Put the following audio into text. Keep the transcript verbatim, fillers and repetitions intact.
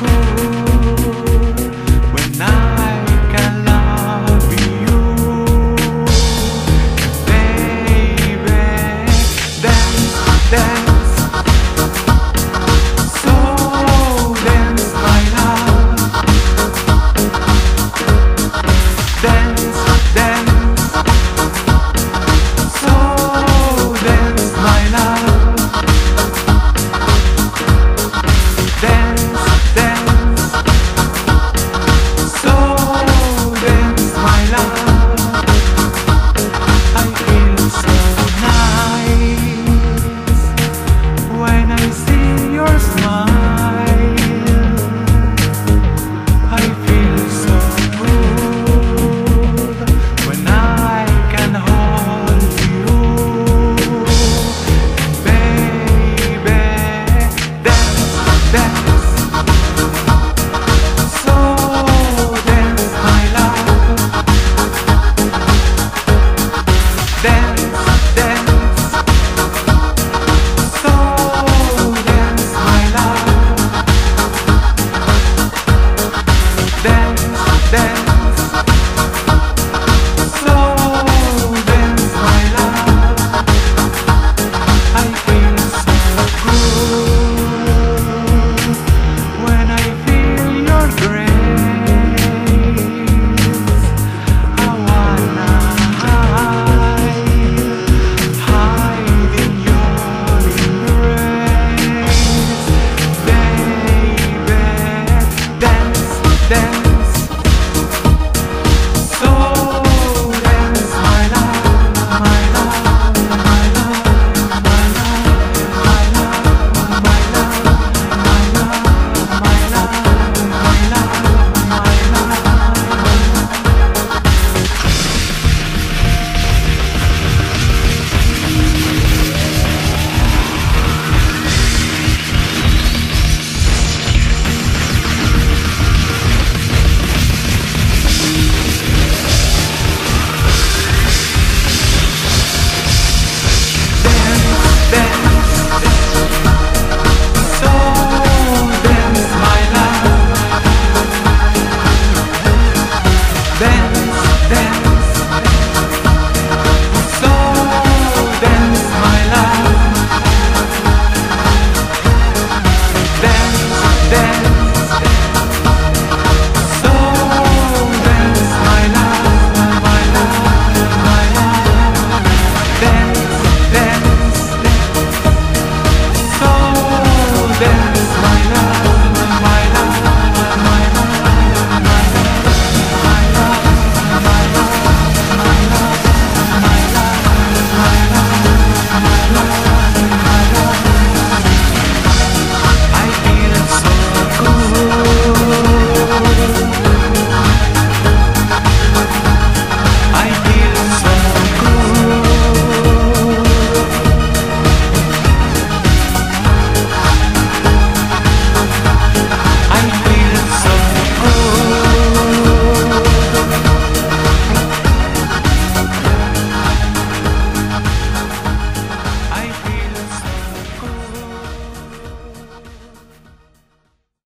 cu